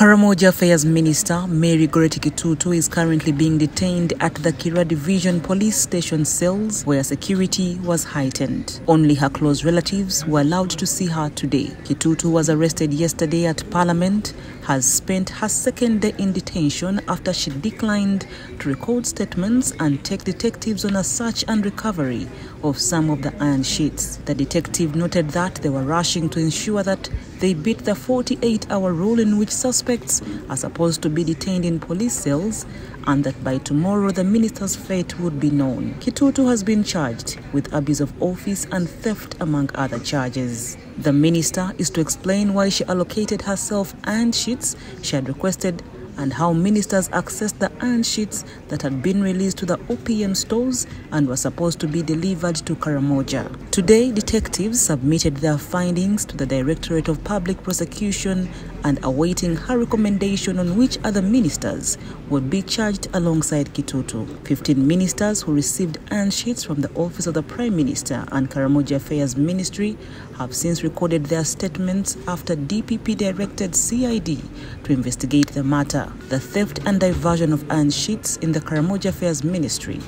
Karamoja Affairs Minister Mary Goretti Kitutu is currently being detained at the Kira Division Police Station cells where security was heightened. Only her close relatives were allowed to see her today. Kitutu was arrested yesterday at Parliament, has spent her second day in detention after she declined to record statements and take detectives on a search and recovery of some of the iron sheets. The detective noted that they were rushing to ensure that they beat the 48-hour rule in which suspects are supposed to be detained in police cells, and that by tomorrow the minister's fate would be known. Kitutu has been charged with abuse of office and theft, among other charges. The minister is to explain why she allocated herself iron sheets she had requested and how ministers accessed the iron sheets that had been released to the OPM stores and were supposed to be delivered to Karamoja. Today, detectives submitted their findings to the Directorate of Public Prosecution and awaiting her recommendation on which other ministers would be charged alongside Kitutu. 15 ministers who received iron sheets from the Office of the Prime Minister and Karamoja Affairs Ministry have since recorded their statements after DPP directed CID to investigate the matter. The theft and diversion of iron sheets in the Karamoja Affairs Ministry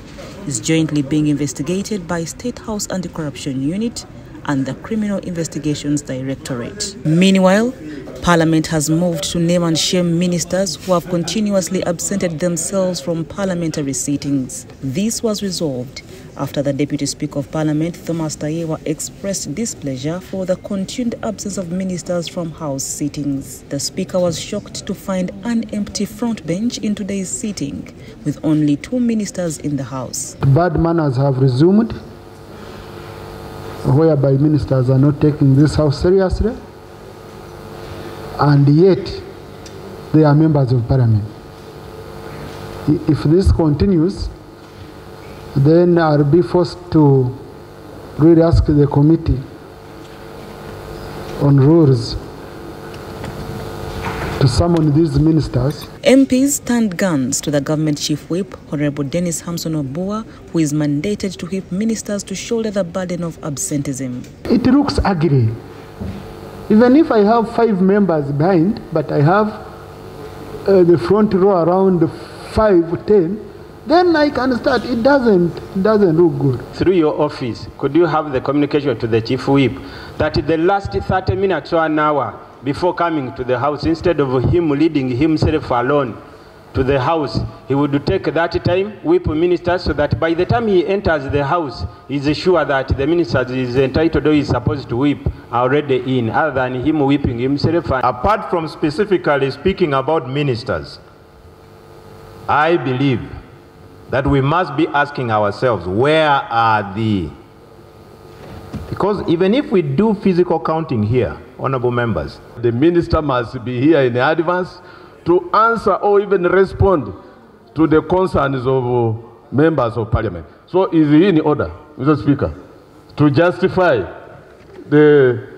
is jointly being investigated by State House Anti-Corruption Unit and the Criminal Investigations Directorate. Meanwhile, Parliament has moved to name and shame ministers who have continuously absented themselves from parliamentary sittings. This was resolved after the Deputy Speaker of Parliament, Thomas Tayewa, expressed displeasure for the continued absence of ministers from House sittings. The Speaker was shocked to find an empty front bench in today's sitting, with only 2 ministers in the House. Bad manners have resumed, whereby ministers are not taking this House seriously, and yet they are members of Parliament. If this continues, then I'll be forced to really ask the Committee on Rules to summon these ministers. MPs turned guns to the government chief whip, Honorable Dennis Hampson Obua, who is mandated to whip ministers to shoulder the burden of absenteeism. It looks ugly. Even if I have 5 members behind, but I have the front row around 5 or 10, then I can start. It doesn't look good. Through your office, could you have the communication to the chief whip that the last 30 minutes or an hour before coming to the house, instead of him leading himself alone to the house, he would take that time, whip ministers, so that by the time he enters the house, he is sure that the ministers is entitled or is supposed to whip already in, other than him whipping himself. Apart from specifically speaking about ministers, I believe that we must be asking ourselves, where are they? Because even if we do physical counting here, honorable members, the minister must be here in advance to answer or even respond to the concerns of members of Parliament. So is he in order, Mr. Speaker, to justify the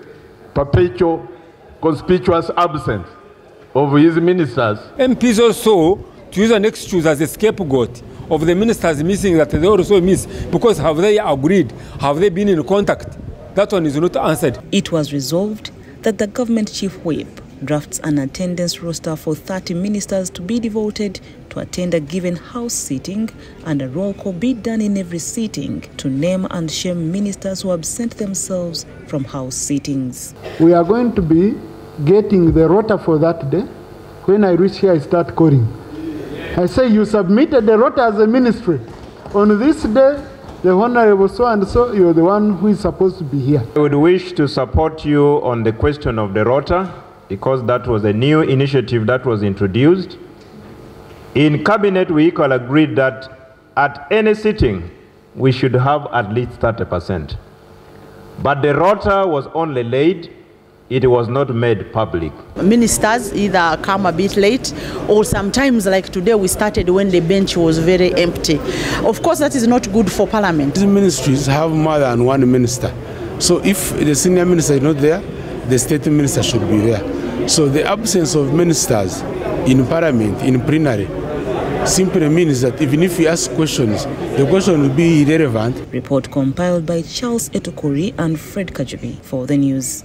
perpetual conspicuous absence of his ministers? MPs also, to use an excuse as a scapegoat of the ministers missing, that they also miss because have they agreed? Have they been in contact? That one is not answered. It was resolved that the government chief whip drafts an attendance roster for 30 ministers to be devoted to attend a given house sitting, and a roll call be done in every sitting to name and shame ministers who absent themselves from house sittings. We are going to be getting the roster for that day. When I reach here, I start calling. I say, you submitted the rota as a ministry. On this day, the honorable so-and-so, you're the one who is supposed to be here. I would wish to support you on the question of the rota, because that was a new initiative that was introduced. In Cabinet, we equally agreed that at any sitting, we should have at least 30%. But the rota was only laid. It was not made public. Ministers either come a bit late, or sometimes, like today, we started when the bench was very empty. Of course, that is not good for Parliament. These ministries have more than 1 minister. So if the senior minister is not there, the state minister should be there. So the absence of ministers in Parliament, in plenary, simply means that even if we ask questions, the question will be irrelevant. Report compiled by Charles Etokuri and Fred Kajubi for the news.